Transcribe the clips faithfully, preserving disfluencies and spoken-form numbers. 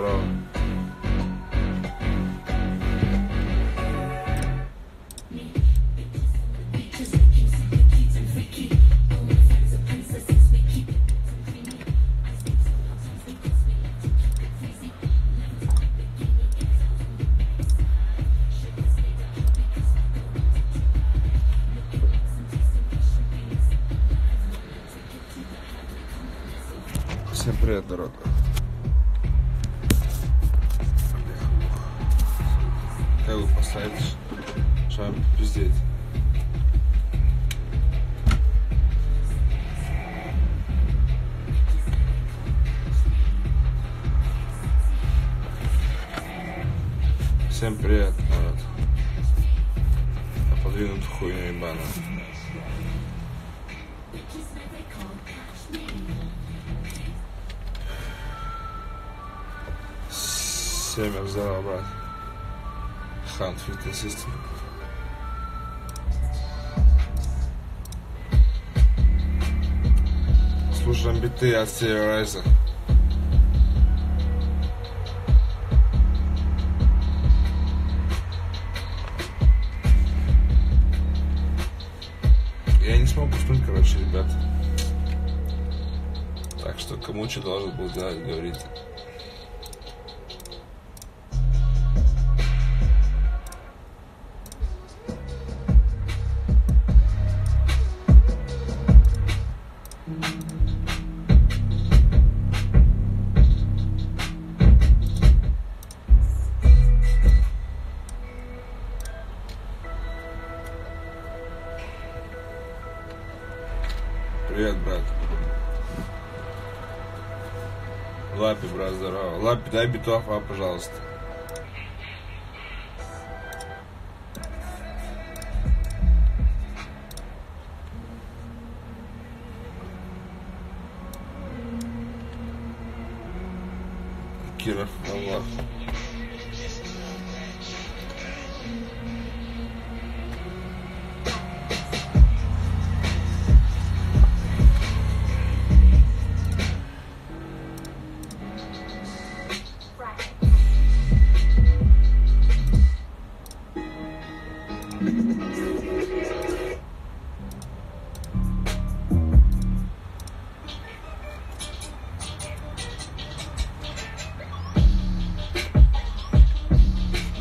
здорово. Всем привет, народ. Как вы поставишь? Что вам пиздеть? Всем привет, народ. Я подвинут хуйню ебаную. Семер взяла, брат. Хант фитнес систем. Слушаем биты от Theorizer. Я не смог уснуть, короче, ребят. Так что кому что должен был делать, говорите. Привет, брат. Лапи, брат, здорово. Лапи, дай битов, а, пожалуйста. Киров, Аллах.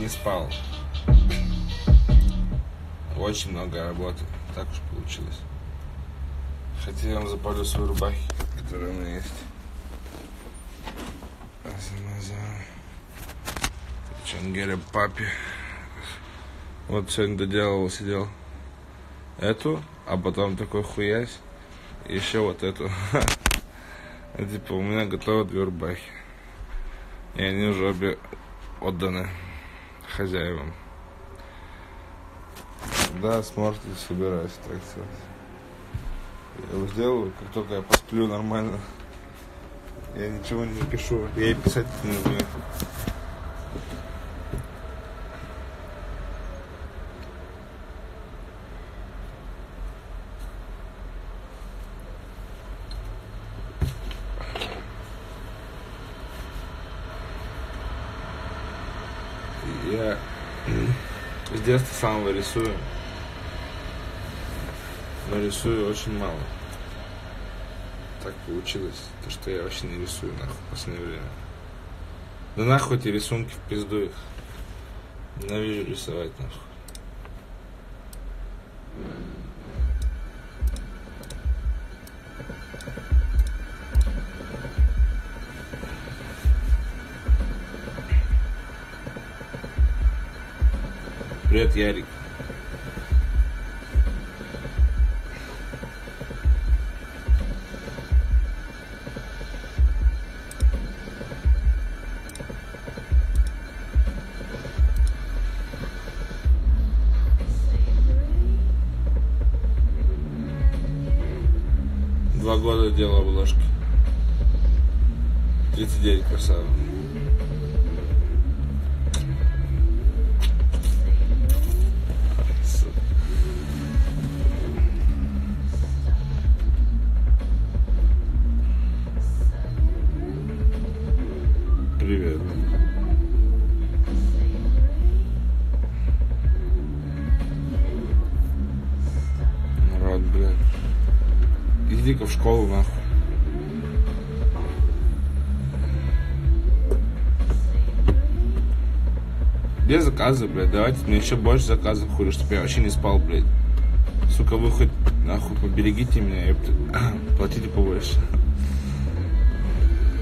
Спал. Очень много работы. Так уж получилось. Хотя я вам запалю свои рубахи, которые у меня есть. Чангеля папе. Вот сегодня доделал, сидел. Эту, а потом такой хуясь. И еще вот эту. Типа у меня готовы две рубахи. И они уже обе отданы хозяевам. Да, сможете, собираюсь, так сказать. Я его сделаю, как только я посплю нормально. Я ничего не пишу, я и писать не умею. Я с детства самого рисую, но рисую очень мало. Так получилось, то что я вообще не рисую нахуй в последнее время. Да нахуй эти рисунки, в пизду их. Ненавижу рисовать нахуй. Привет, Ярик. Два года делал обложки. тридцать девять красавцев. привет. Народ, блядь. Иди-ка в школу, нахуй. Где заказы, блядь? Давайте мне еще больше заказов, хули, чтобы я вообще не спал, блядь. Сука, вы хоть нахуй поберегите меня, ёпта. Платите побольше.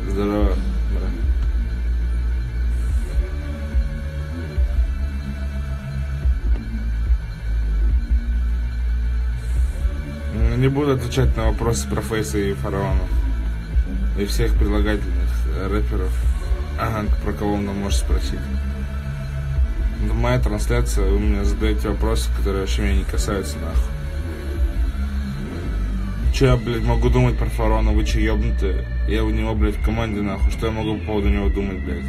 Здорово, брат. Ну, не буду отвечать на вопросы про фейсы и фараонов. И всех предлагательных рэперов, ага, про кого он может спросить. Это моя трансляция, вы мне задаете вопросы, которые вообще меня не касаются, нахуй. Че я, блядь, могу думать про фарона, вы че, ёбнутые? Я у него, блядь, в команде, нахуй. Что я могу по поводу него думать, блядь?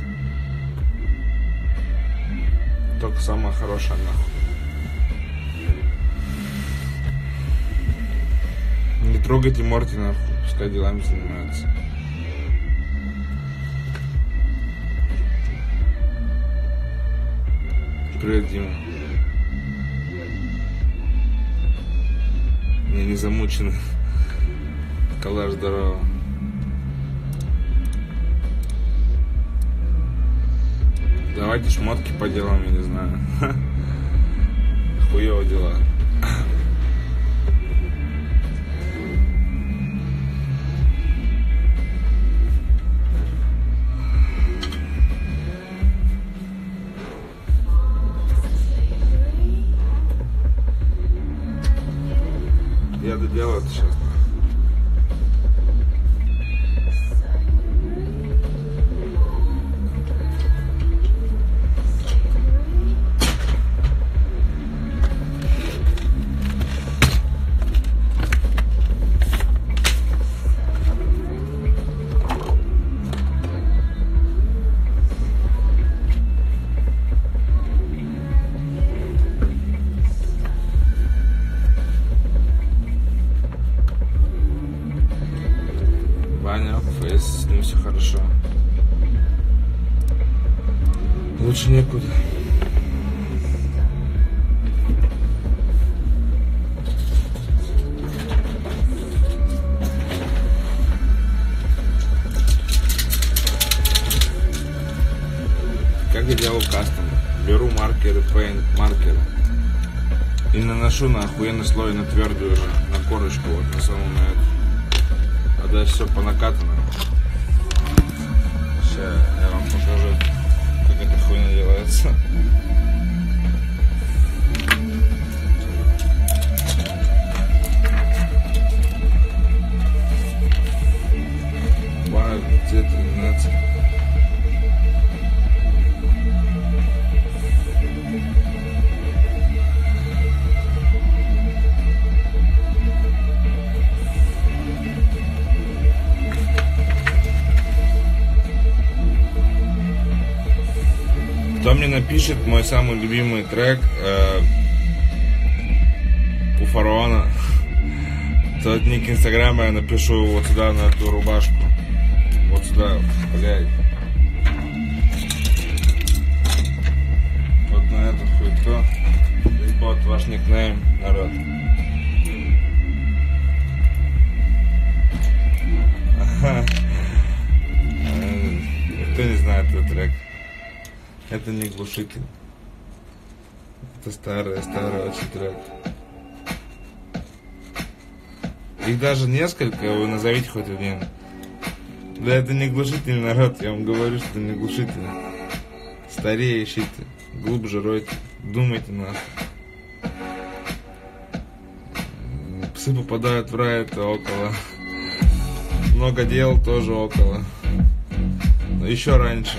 Только самая хорошая, нахуй. Не трогайте Морти, нахуй, пускай делами занимается. Привет, Дима. Я не замучен. Калаш, здорово. Давайте шмотки по делам, я не знаю. Хуёво дела. Я доделаю это сейчас. Некуда. Как я делаю кастом? Беру маркеры, пейнт маркеры и наношу на охуенный слой, на твердую уже, на корочку, вот на самом на это. А дальше все понакатано. Сейчас я вам покажу. Эта хуйня делается. Вау, где это двенадцать? Кто мне напишет мой самый любимый трек э, у фараона, тот ник инстаграма я напишу вот сюда, на эту рубашку. Вот сюда, блядь. Вот на эту хуйку. Вот ваш никнейм, народ. Ага. Кто не знает этот трек? Это не глушитель. Это старая-старая очень трек. Их даже несколько, вы назовите хоть один. Да это не глушитель, народ, я вам говорю, что не глушитель. Старее ищите, глубже ройте, думайте нахуй. Псы попадают в рай, это около. Много дел, тоже около. Но еще раньше.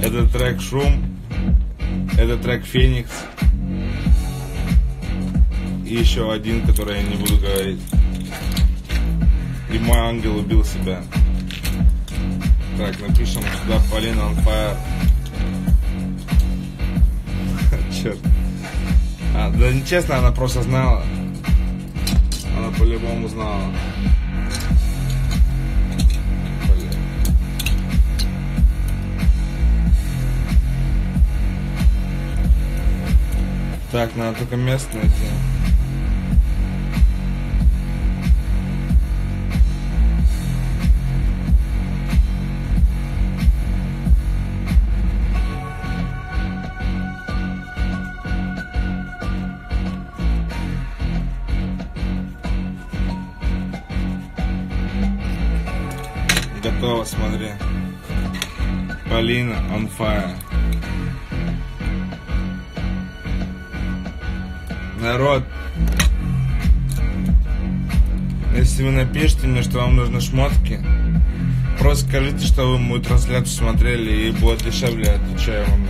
Это трек «Шум», это трек «Феникс» и еще один, который я не буду говорить. И мой ангел убил себя. Так, напишем сюда «Полина on fire». Да нечестно, она просто знала. Она по-любому знала. Так, надо только место найти. Готово, смотри. Полина on fire. Народ, если вы напишите мне, что вам нужны шмотки, просто скажите, что вы мою трансляцию смотрели, и будет дешевле, отвечаю вам .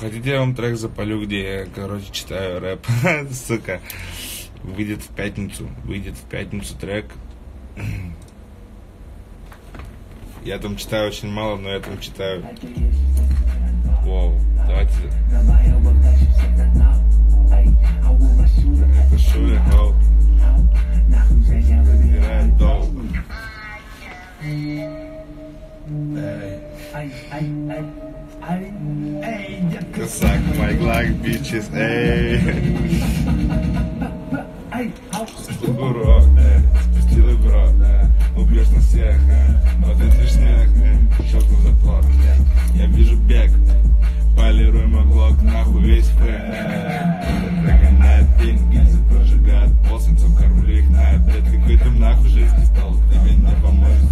Хотите, я вам трек запалю, где я, короче, читаю рэп, сука. Выйдет в пятницу, выйдет в пятницу трек. Я там читаю очень мало, но я там читаю. Вау, давайте. Это Шуля, вау. Играет долго. Эй. Suck my Glock, bitches, эй. Спустил бро, эй, спустил бро, эй. Убьешь на всех, эй. Вот этот лишняк, эй. Щелкнул заплот, эй. Я вижу бег, полируемый Глок, нахуй весь фэ, эй. Прогоняет пень, гильзы прожигает полсенцем, кормлю их на обед. Какой ты нахуй жизнь не стал, тебе не поможет.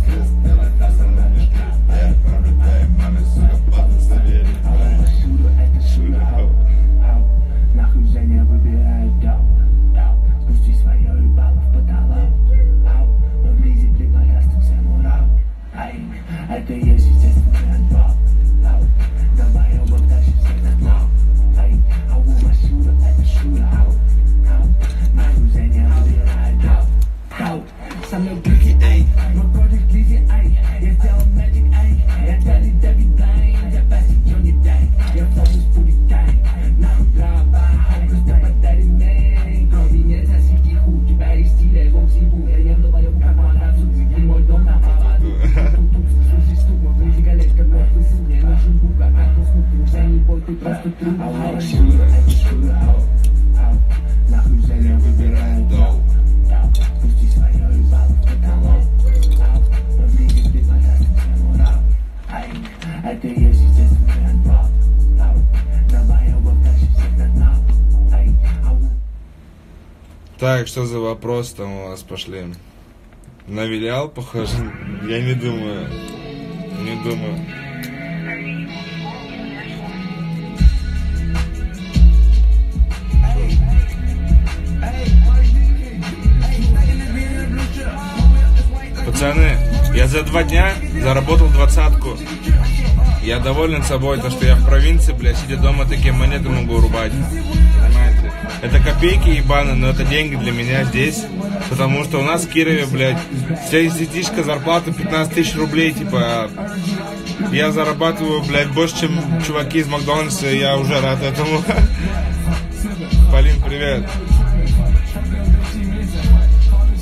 Сделать нас на мешке, эй. Пролетаем, маме, сука, падает с доверия. Это есть естественный отбор. Давай оба втащимся на дно. А у вас шура, это шура. Мою зрение выбирает. Со мной блики, ай. Мой против близи, ай. Я сделал magic, ай. Я дали Давид Дайн. Я пасик, я не дай. Я вставлюсь в пулитай. Нам дрова, просто подари мне. Крови нет, а сики хуй. У тебя есть стиль, его всему. Я в добавил команда. Тут мой дом на палату. Ты просто труп. А у меня шура, это шура. Нахуй зря выбираем долг. Пусти свое и балл в потолок. Но в мире ты понятен всему рав. Это и есть естественный отбор. Давай оба втащимся на дно. Так, что за вопрос там у вас пошли? На Вилиал похоже? Я не думаю. Не думаю. Пацаны, я за два дня заработал двадцатку. Я доволен собой, то что я в провинции, бля, сидя дома, такие монеты могу рубать. Понимаете? Это копейки ебаны, но это деньги для меня здесь. Потому что у нас в Кирове, блядь, вся эстетичка зарплата пятнадцать тысяч рублей, типа. Я зарабатываю, блядь, больше, чем чуваки из Макдональдса, и я уже рад этому. Полин, привет.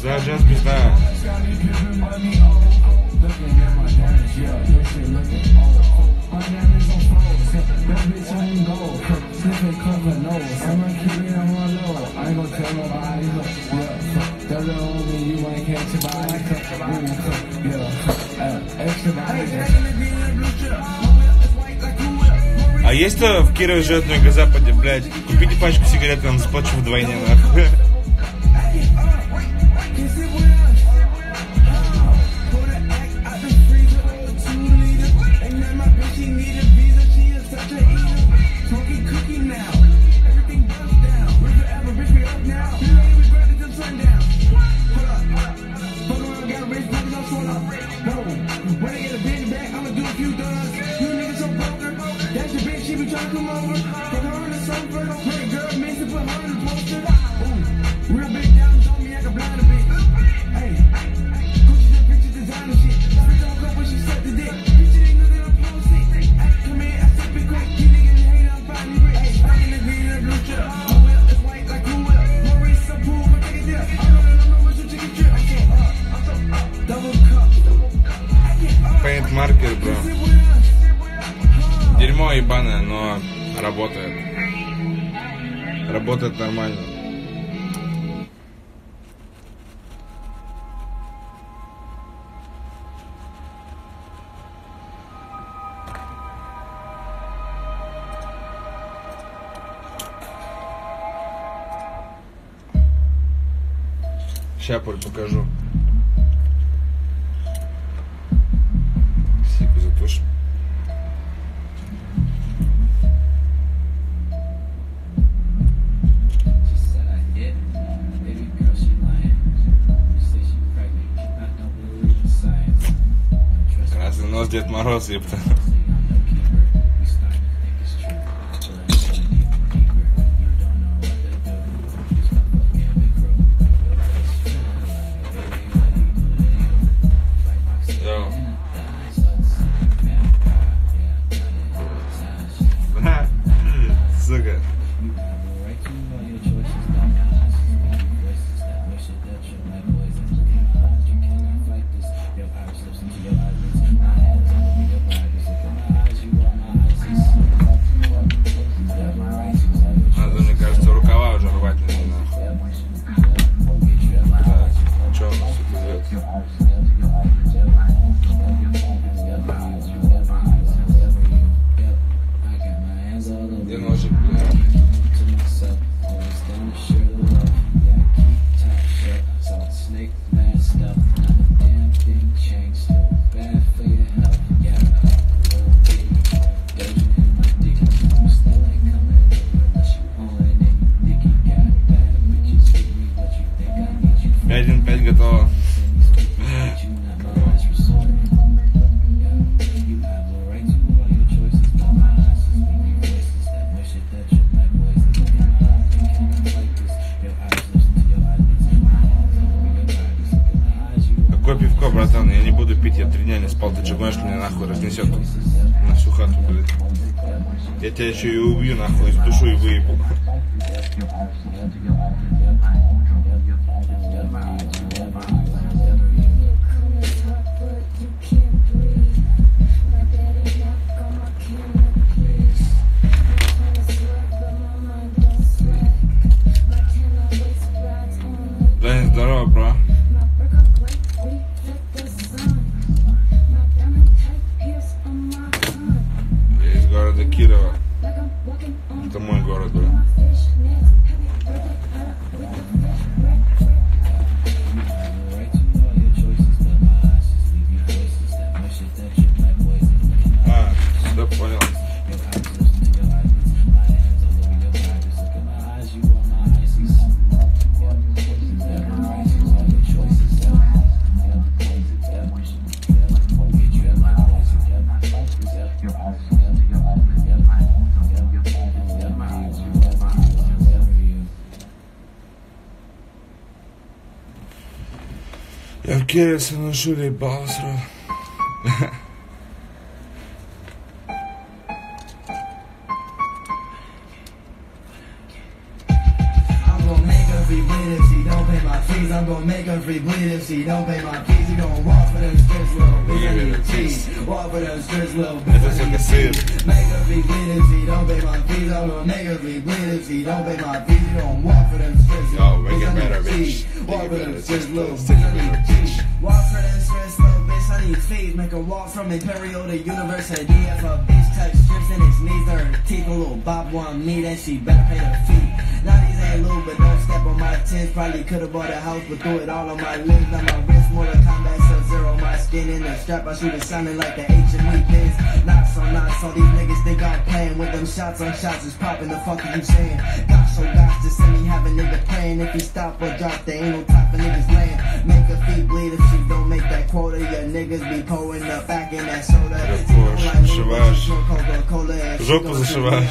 Да, сейчас не знаю. А есть кто в Кирове живет на Юго-Западе, блядь? Купите пачку сигарет, нам сплачу вдвойне, нахуй. работает. Работает нормально. Сейчас Поль покажу. Сику затушим. Красный нос Дед Мороз, епта. Я тебя еще и убью, нахуй, с душой выебу. Даня, здорово, бро. Кирова. Это мой город, да. А, да, понял. Я в Киеве соношу ребал сразу. Это только сыр. Yo, we get better, bitch. Walk for them swiss little bitch. I need faith. Make a walk from Imperial to University. If a bitch touch strips and it's knees, her teeth a little bop one me, then she better pay her fee. Now these ain't little, but don't step on my tins. Probably could've bought a house, but threw it all on my limbs. Now my wrist, Mortal Kombat, Sub-Zero, my skin in the strap. I shoot it sounding like the H M E biz. Knots on knots, all these niggas think I'm playing with them shots on shots. It's popping, the fuck are you saying? Gosh, oh gosh, just send me have a nigga playing. If you stop or drop, there ain't no time for niggas laying. Make her feet bleed if she don't make that quota. Your niggas be pouring up back in that soda. Жопу зашиваешь. Жопу зашиваешь.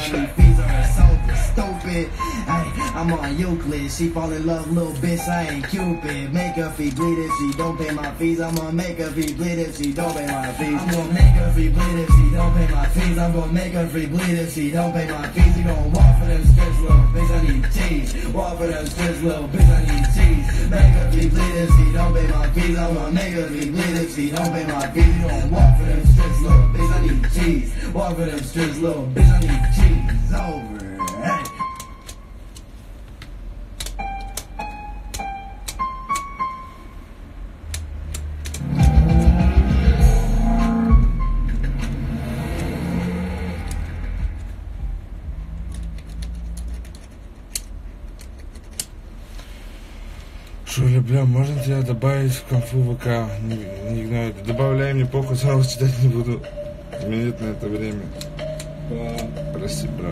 stupid. Ay, I'm on Euclid. She fall in love, little bitch. I ain't Cupid. Make her fee bleed if she don't pay my fees. I'm gonna make her fee bleed if she don't pay my fees. I'm gonna make her fee bleed if she don't pay my fees. I'm gonna make her fee bleed if she don't pay my fees. You gon' walk for them strips, little bitch. I need cheese. Walk for them strips, little bitch. I need cheese. Make her fee bleed if she don't pay my fees. I'm gonna make her fee bleed if she don't pay my fees. You gon' walk for them strips, little bitch. I need cheese. Walk for them strips, little bitch. I need cheese. Over. Hey. Шуля, бля, можно тебя добавить в конфу ВК? Не, не знаю, добавляй, мне похуй, сразу читать не буду. У меня нет на это время. Прости, бра.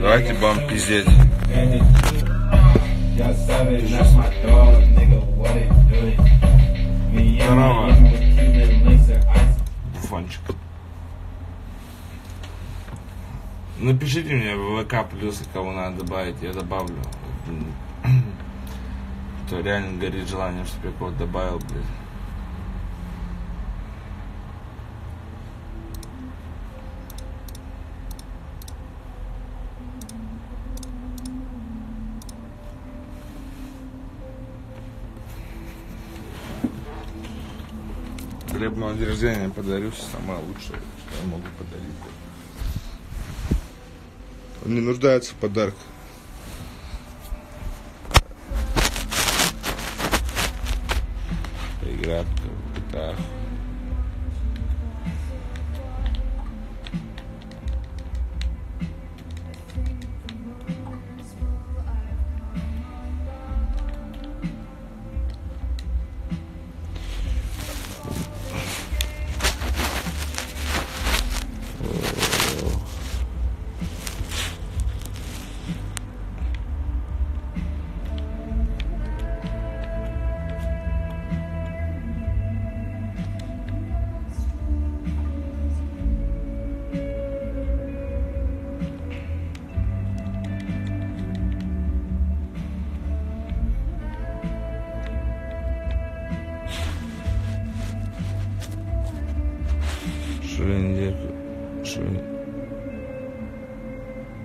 Давайте бам пиздеть. Здорово. Буфончик. Напишите мне в ВК плюсы, кого надо добавить, я добавлю. То реально горит желание, чтобы я кого-то добавил, блядь. На день рождения я подарю все самое лучшее, что я могу подарить. Он не нуждается в подарках. Поиграть в гитару.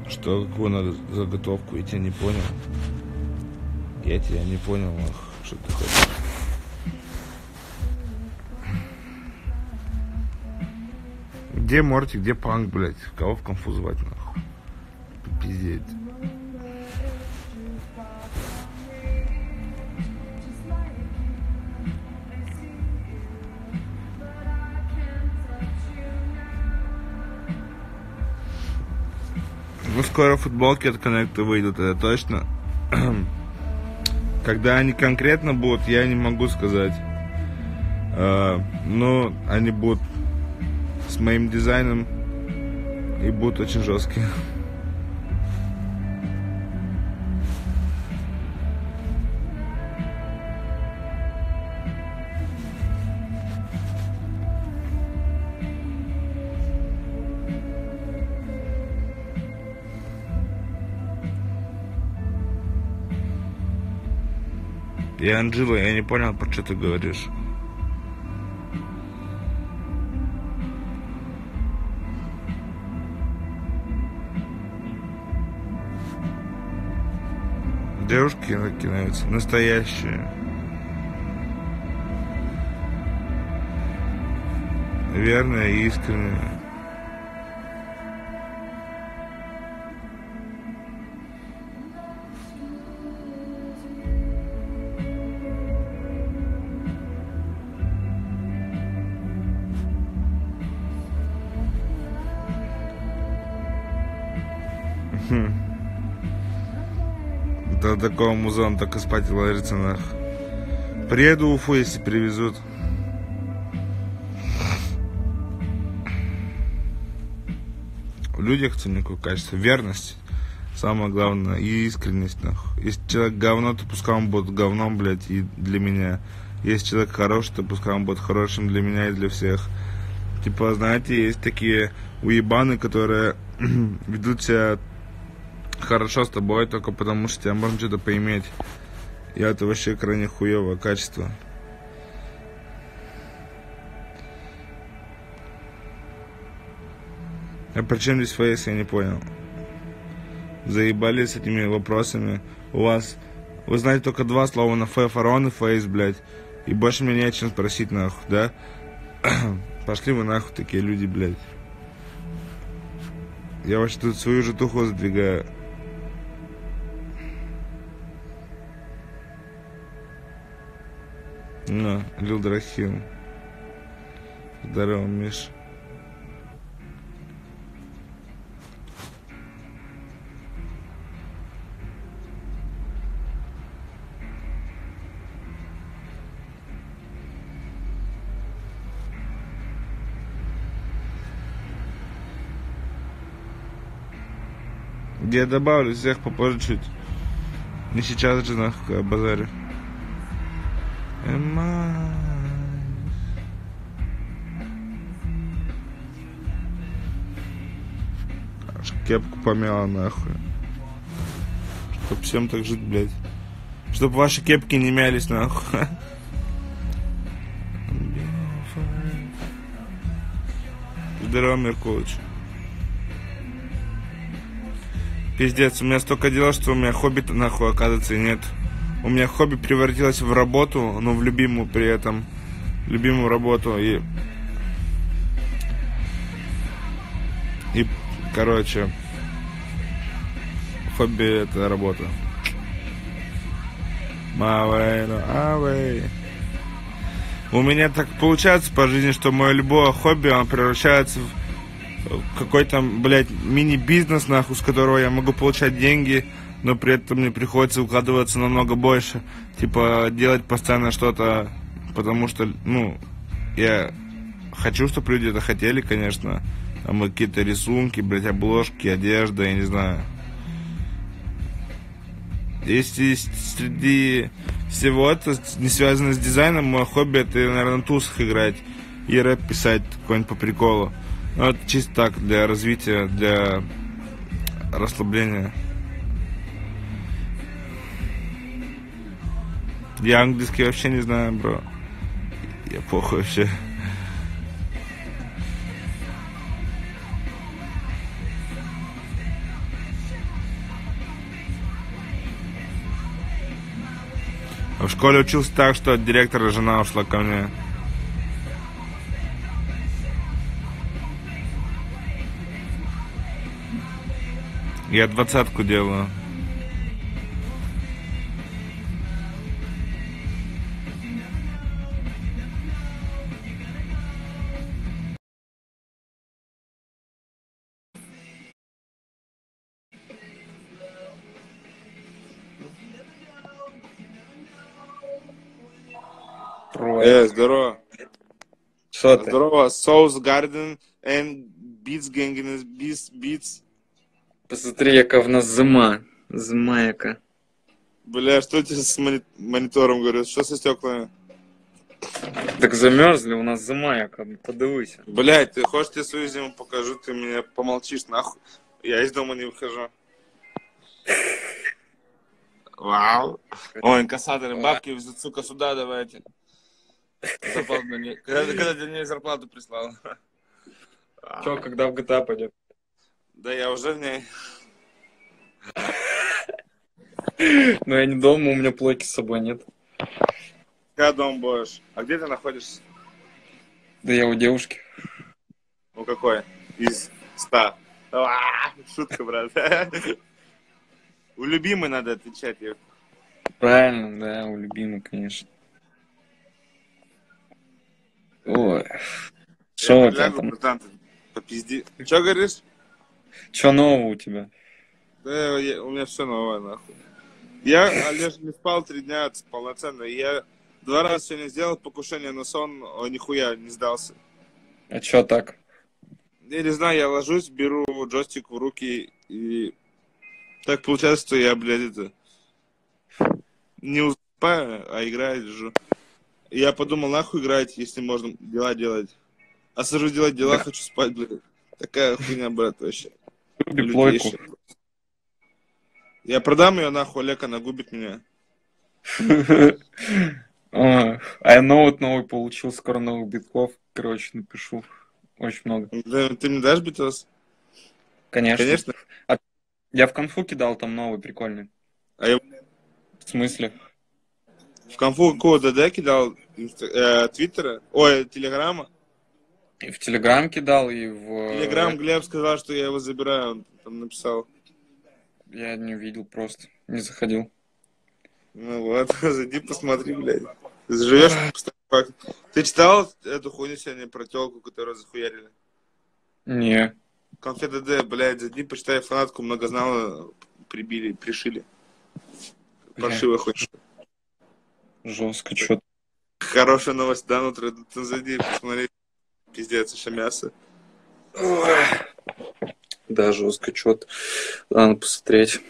Что, какую надо заготовку? Я тебя не понял. Я тебя не понял, ах, что ты хочешь. Где Морти, где Панк, блядь? Кого в конфу звать, нахуй? Пиздеть. Скоро футболки от Connect выйдут, это точно. Когда они конкретно будут, я не могу сказать. Но они будут с моим дизайном и будут очень жесткие. И Анжела, я не понял, про что ты говоришь. Девушки накидаются, настоящие. Верные, искренние. До такого муза он так и спать ложится нах. Приеду в Уфу, если привезут. людях ценю какое качество. Верность. Самое главное. И искренность. Нахуй. Если человек говно, то пускай он будет говном, блядь, и для меня. Если человек хороший, то пускай он будет хорошим для меня и для всех. Типа, знаете, есть такие уебаны, которые ведут себя хорошо с тобой только потому, что тебя можно что-то поиметь. И это вообще крайне хуевое качество. А при чем здесь фейс, я не понял. Заебались с этими вопросами. У вас... Вы знаете только два слова на фэ, фарон и фейс, блядь. И больше меня не о чем спросить, нахуй, да? Пошли вы нахуй, такие люди, блядь. Я вообще тут свою же туху задвигаю. На, Лил Драхин. Здорово, Миш. Я добавлю всех попозже чуть. Не сейчас же нахуй базарю. Эмма. Аж кепку помяла нахуй. Чтоб всем так жить, блядь. Чтоб ваши кепки не мялись нахуй. Здорово, Меркович. Пиздец, у меня столько дел, что у меня хобби-то нахуй, оказывается, и нет. У меня хобби превратилось в работу, но в любимую при этом. Любимую работу и... И, короче... Хобби — это работа. Мавэй, ну авэй. У меня так получается по жизни, что мое любое хобби, оно превращается в... какой-то, блядь, мини-бизнес, нахуй, с которого я могу получать деньги, но при этом мне приходится укладываться намного больше. Типа, делать постоянно что-то, потому что, ну, я хочу, чтобы люди это хотели, конечно. Там какие-то рисунки, блядь, обложки, одежда, я не знаю. Если среди всего это не связано с дизайном, мое хобби — это, наверное, на тусах играть и рэп писать какой-нибудь по приколу. Ну, это чисто так, для развития, для расслабления. Я английский вообще не знаю, бро. Я похуй вообще. В школе учился так, что от директора жена ушла ко мне. Я двадцатку делаю. Э, здорово. Что ты? Здорово. Соус Гарден и Битс Гангенес Битс. Посмотри, яка в нас зима. Зима яка. Бля, что у тебя с мони- монитором, говорю? Что со стеклами? Так замерзли, у нас зима яка. Подивися. Блядь, ты хочешь, тебе свою зиму покажу, ты меня помолчишь, нахуй. Я из дома не выхожу. Вау. О, инкассаторы, бабки в Зацука сюда давайте. Когда ты мне зарплату прислал? Че, когда в джи ти эй пойдет? Да я уже в ней. Но я не дома, у меня плойки с собой нет. Когда дома будешь? А где ты находишься? Да я у девушки. У какой? Из ста. Шутка, брат. У любимой надо отвечать. Правильно, да, у любимой, конечно. Ой. Шо у тебя там? Попизди. Ты что говоришь? Что нового у тебя? Да, я, у меня все новое, нахуй. Я, Олеж, не спал три дня полноценно. Я два раза сегодня сделал покушение на сон, а нихуя не сдался. А что так? я не знаю, я ложусь, беру джойстик в руки, и так получается, что я, блядь, это... не уступаю, а играю, держу. Я подумал, нахуй играть, если можно дела делать. А сажу делать дела, да. Хочу спать, блядь. Такая хуйня, брат, вообще. Еще, я продам ее, нахуй, Олег, она губит меня. А ноут новый получил, скоро новых битков, короче, напишу. Очень много. Ты мне дашь битос? Конечно. Конечно. А я в конфу кидал, там новый, прикольный. А я... В смысле? В конфу какого ДД кидал? Э, Твиттера? Ой, Телеграма? И в Телеграм кидал, и в... Телеграм Глеб сказал, что я его забираю, он там написал. Я не увидел просто, не заходил. Ну вот, зайди посмотри, блядь. Ты заживешь постоянно. Ты читал эту хуйню сегодня про телку, которую захуярили? Не. Конфета Д, блядь, зайди, почитай фанатку, многознала, прибили, пришили. Паршиво хочешь. Жестко, что-то. Хорошая новость, да, утро, ты зайди, посмотри. Пиздец, еще мясо. Да, жестко, что-то. Надо посмотреть.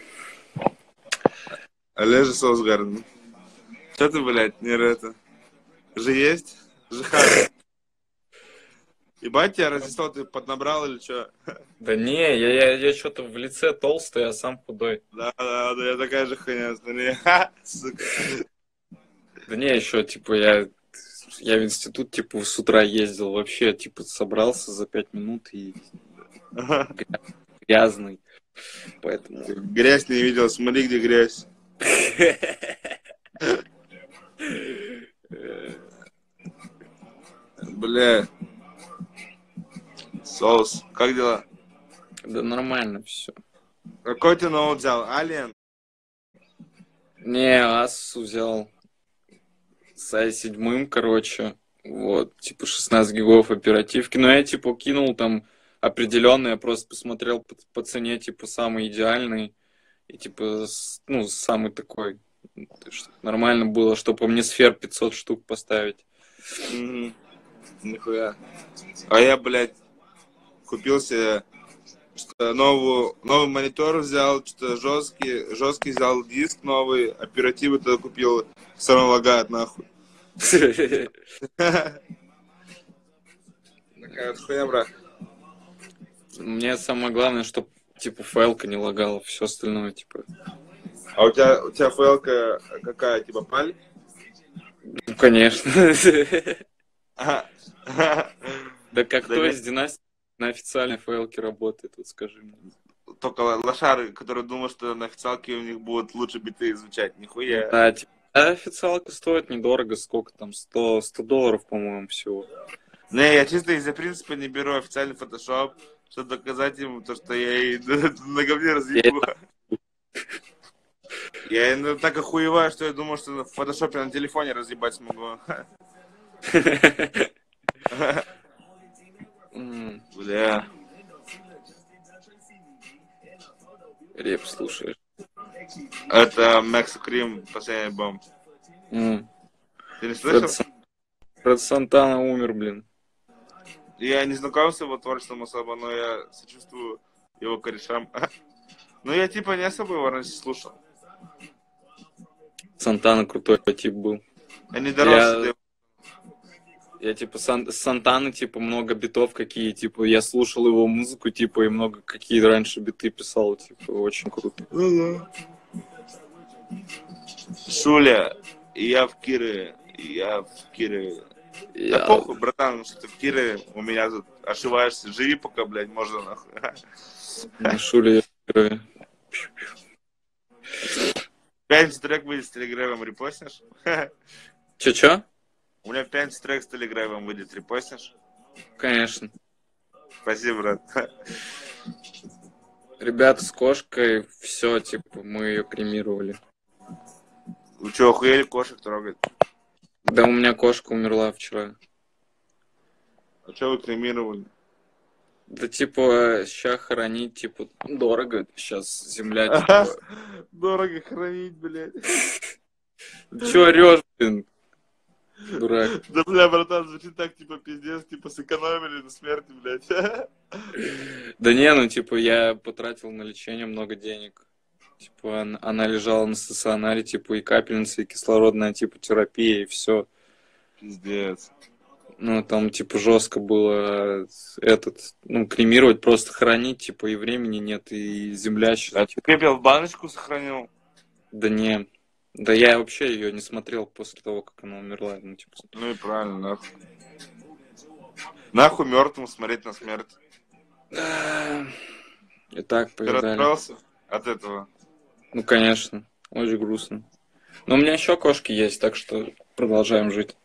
Олежа Соусгарден. Что ты, блядь, не это? Же есть? Же хай. Ебать, тебя Рождество ты поднабрал или что? Да не, я, я, я что-то в лице толстый, а сам худой. Да, да, да, я такая же хуйня. Ха, сука. Да не, еще, типа, я, я в институт, типа, с утра ездил вообще, типа, собрался за пять минут и... Грязный. Поэтому... Грязь не видел, смотри, где грязь. Бля. Соус, как дела? Да нормально все. Какой ты ноут взял? Alien? Не, Асус взял с ай семь, короче. Вот, типа шестнадцать гигов оперативки. Но я типа кинул там определенный, я просто посмотрел по, по цене, типа, самый идеальный. И, типа, ну, самый такой, чтобы нормально было, чтобы мне сфер пятьсот штук поставить. Mm-hmm. Нихуя. А я, блядь, купил себе новую, новый монитор взял, что-то жесткий, жесткий взял диск новый, оперативы тогда купил, все равно лагает нахуй. Такая хуя, брат. Мне самое главное, чтобы типа файлка не лагала, все остальное, типа. А у тебя, у тебя файлка какая, типа паль? Ну, конечно. Да как кто из династии на официальной файлке работает, вот скажи мне. Только лошары, которые думают, что на официалке у них будут лучше биты звучать, нихуя. Да, типа, официалка стоит недорого, сколько там, сто долларов, по-моему, всего. Не, я чисто из-за принципа не беру официальный фотошоп, чтобы доказать ему то, что я ей на говне разъебу. Я иногда так охуеваю, что я думал, что в фотошопе на телефоне разъебать смогу. Бля. Реп слушаешь. Это Макс Крим, последний бомб. Ты не слышал? Брат Сантана умер, блин. Я не знаком с его творчеством особо, но я сочувствую его корешам. Но я типа не особо его раньше слушал. Сантана крутой тип был. Я не дорос. Я, я типа сан... Сантаны, типа, много битов какие, типа, я слушал его музыку, типа, и много какие раньше биты писал, типа, очень круто. Шуля, я в Кире, я в Кире. Я... Да похуй, братан, что ты в Кире у меня тут ошиваешься. Живи пока, блядь, можно нахуй. На Шуле я в Кире. Пятница трек выйдет с Телеграмом, репостишь? Че-че? У меня пятница трек с Телеграмом выйдет, репостишь? Конечно. Спасибо, брат. Ребята с кошкой, все, типа, мы ее кремировали. Вы че, охуели кошек трогать? Да у меня кошка умерла вчера. А что вы кремировали? Да типа, ща хоронить, типа, дорого сейчас земля, типа... Дорого хоронить, блядь. Чё орёшь, блин? Дурак. Да, бля, братан, звучит так, типа, пиздец, типа, сэкономили до смерти, блядь. Да не, ну, типа, я потратил на лечение много денег. Типа, она лежала на стационаре, типа, и капельница, и кислородная, типа, терапия, и все. Пиздец. Ну, там, типа, жестко было этот, ну, кремировать, просто хранить, типа, и времени нет, и земля сейчас. А ты пепел в баночку сохранил? Да не, да я вообще ее не смотрел после того, как она умерла. Ну, типа... ну и правильно, нахуй. Нахуй мертвым смотреть на смерть. И так повидали. Ты расстроился от этого? Ну, конечно, очень грустно. Но у меня еще кошки есть, так что продолжаем жить.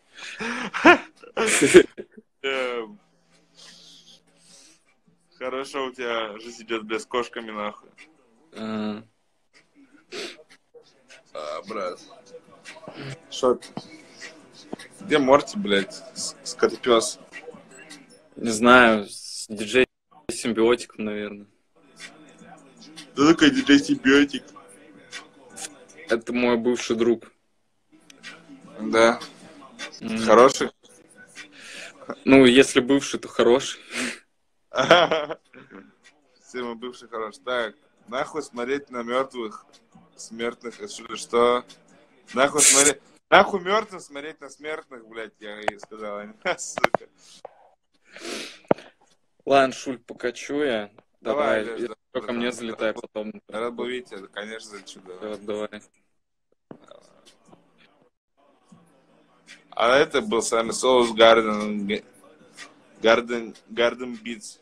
Хорошо, у тебя жизнь идет, бля, с кошками, нахуй. А, брат. Шо ты? Где Морти, блядь? Скотопёс. Не знаю, диджей-симбиотик, наверное. Кто такой диджей-симбиотик? Это мой бывший друг. Да. Хороший? Ну, если бывший, то хороший. Все мы бывший хороший. Так, нахуй смотреть на мертвых, смертных, что? Нахуй смотреть... Нахуй мертвых смотреть на смертных, блядь, я ей сказал. Сука. Ладно, Шуль, покачу я. Давай, давай лежь, да, ко да, мне да, залетай да, потом. Рад был видеть тебя, конечно, зачу. Давай. Давай. А это был с вами соус Garden Garden Garden Beats.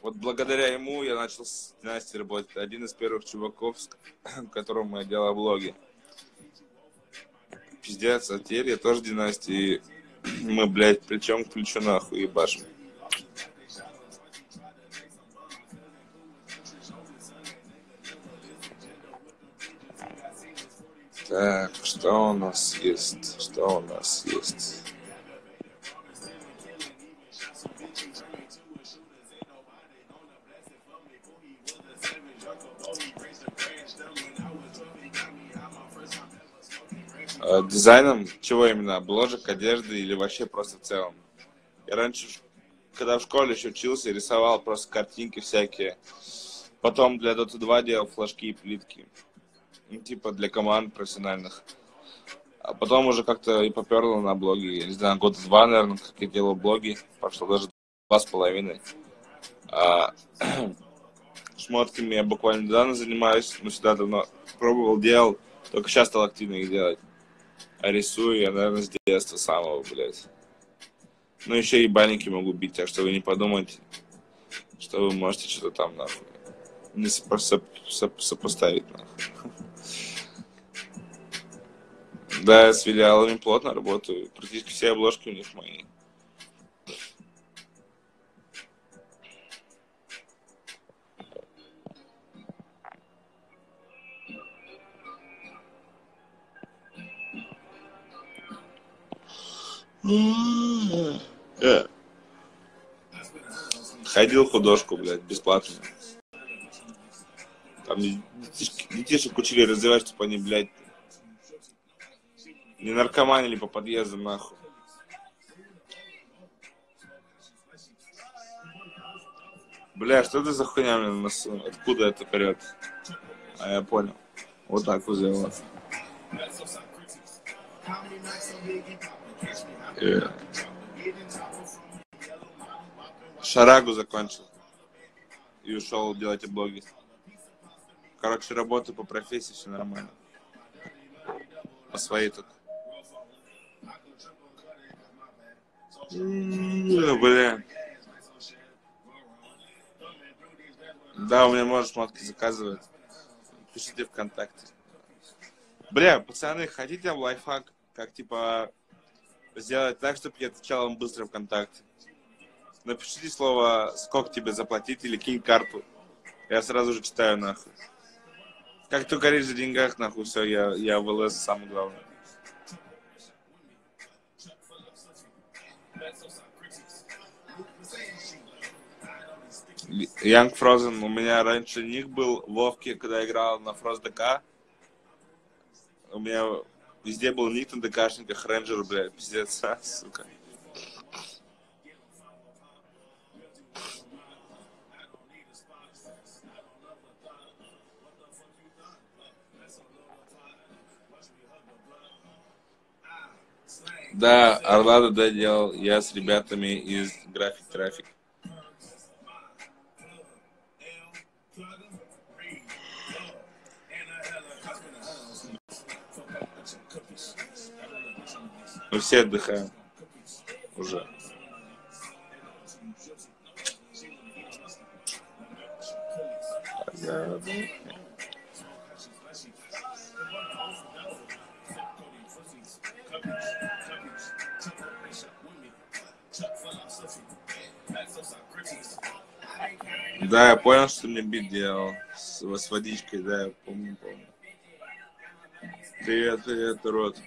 Вот благодаря ему я начал с Настей работать. Один из первых чуваков, с которым я делал блоги. Пиздец, а теперь я тоже Династии. Мы, блядь, плечом к плечу нахуй ебашим. Так, что у нас есть? Что у нас есть? Дизайном чего именно? Обложек, одежды или вообще просто в целом? Я раньше, когда в школе еще учился, рисовал просто картинки всякие. Потом для Дота два делал флажки и плитки. Ну, типа для команд профессиональных. А потом уже как-то и поперло на блоги. Я не знаю, год два, наверное, как я делал блоги. Прошло даже два с половиной. А... Шмотками я буквально недавно занимаюсь. Ну, всегда давно пробовал, делал. Только сейчас стал активно их делать. А рисую я, наверное, с детства самого, блядь. Ну, еще ебальники могу бить, так что вы не подумайте, что вы можете что-то там, нахуй, не сопо соп соп сопоставить, нахуй. Да, я с филиалами плотно работаю. Практически все обложки у них мои. Yeah. Ходил в художку, блядь, бесплатно. Там детишки, детишек учили развивать, чтобы они, блядь, не наркоманили по подъездам, нахуй. Бля, что это за хуйня мне на носу? Откуда это прет? А я понял. Вот так вот сделал. Yeah. Шарагу закончил и ушел делать облоги. Короче, работаю по профессии, все нормально. По своей тут. Yeah, блин. Да, у меня можешь шмотки заказывать. Пишите ВКонтакте. Бля, пацаны, хотите там лайфхак? Как типа сделать так, чтобы я отвечал вам быстро ВКонтакте. Напишите слово «сколько тебе заплатить» или «кинь карту». Я сразу же читаю, нахуй. Как ты говоришь за деньгах, нахуй, все, я, я в ЛС самое главное. Young Frozen. У меня раньше ник был в Вовке, когда я играл на Frost ди кей. У меня... Везде был ник на ДКшниках, рейнджер, блядь, пиздец, а, сука. Да, Орландо да делал я с ребятами из Graphic Traffic. Мы все отдыхаем уже. Да, я понял, что мне бит делал с, с водичкой, да, я помню, помню. Привет, привет, урод.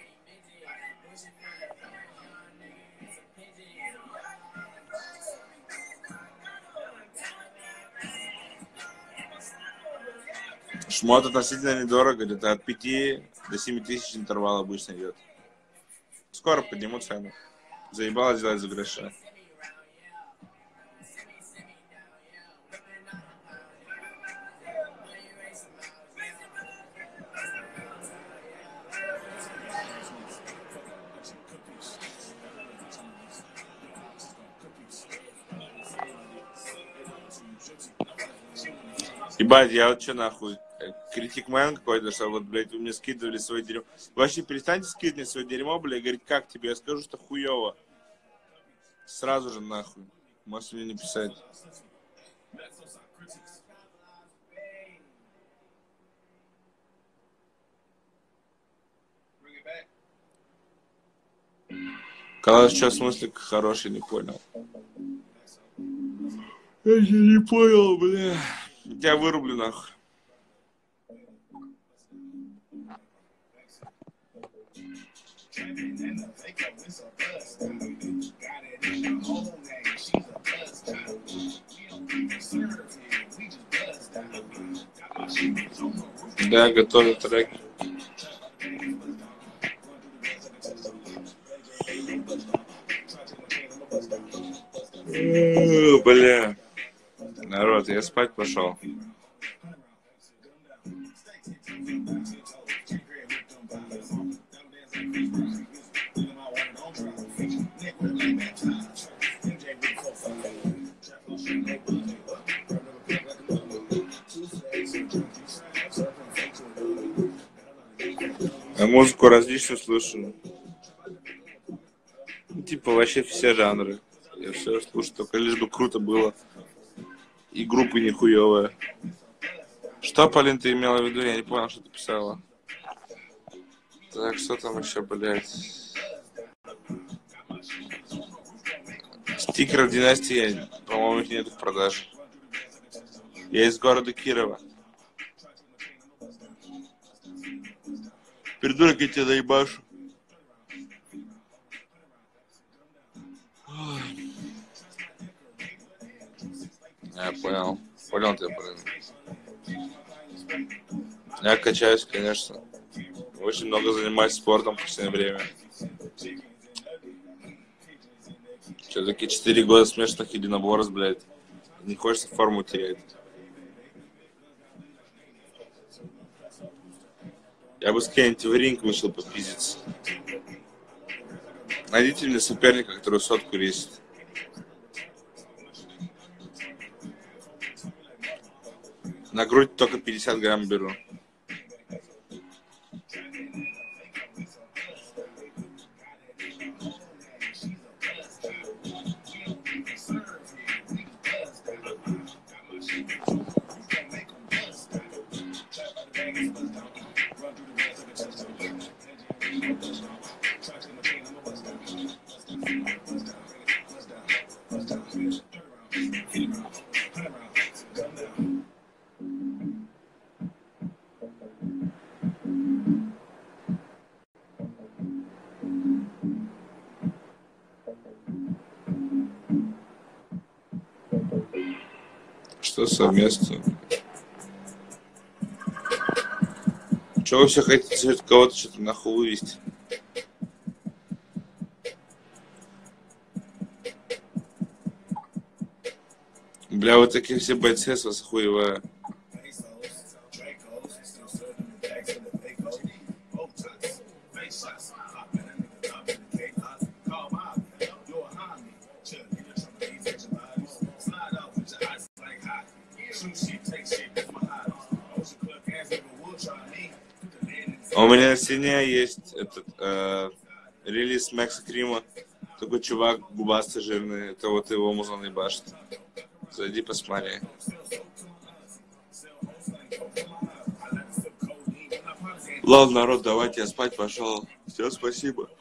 Шмот относительно недорого, где-то от пяти до семи тысяч интервал обычно идет. Скоро поднимут цену. Заебалось делать за гроша. Ебать, я вот че нахуй, критикмен какой-то, что вот, блядь, вы мне скидывали свое дерьмо. Вы вообще перестаньте скидывать мне свое дерьмо, блядь, говорить, как тебе, я скажу, что хуёво. Сразу же нахуй, можете мне не писать. Калаш, что смысл хороший, не понял. Я не понял, бля. Я тебя вырублю нахуй. Да, готовлю трек. Бля. Народ, я спать пошел. Я музыку различную слушаю. Типа вообще все жанры. Я все слушаю, только лишь бы круто было. И группы нихуевые. Что, Полин, ты имела в виду? Я не понял, что ты писала. Так, что там еще, блядь? Стикеров династии, по-моему, их нет в продаже. Я из города Кирова. Придурок, я тебя доебашу. Я понял. Понял тебя, блин. Я качаюсь, конечно. Очень много занимаюсь спортом в последнее время. Все-таки четыре года смешанных единоборств, блядь. Не хочется форму терять. Я бы с кем-нибудь в ринг вышел попиздиться. Найдите мне соперника, который сотку рисит. На грудь только пятьдесят грамм беру. Совместно. Что вы все хотите кого-то что-то нахуй вывести? Бля, вот такие все бойцы с вас хуева. У меня на стене есть этот э, релиз Макса Крима. Такой чувак губастый, жирный. Это вот его музон ебашит. Зайди, посмотри. Ладно, народ, давайте я спать пошел. Все, спасибо.